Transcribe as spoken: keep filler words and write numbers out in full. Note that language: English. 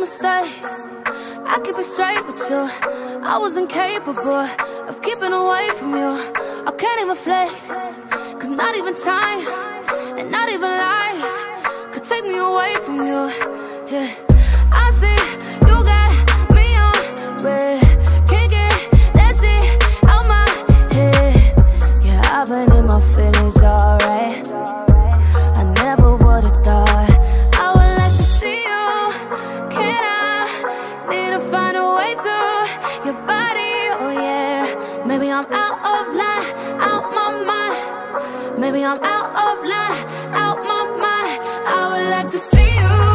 I'ma stay. I keep it straight with you. I was incapable of keeping away from you. I can't even flex, cause not even time and not even lies could take me away from you. Yeah, I see you got me on red. Can't get that shit out my head. Yeah, I've been in my feelings, alright. I never would've thought I'm out of line, out my mind. I would like to see you.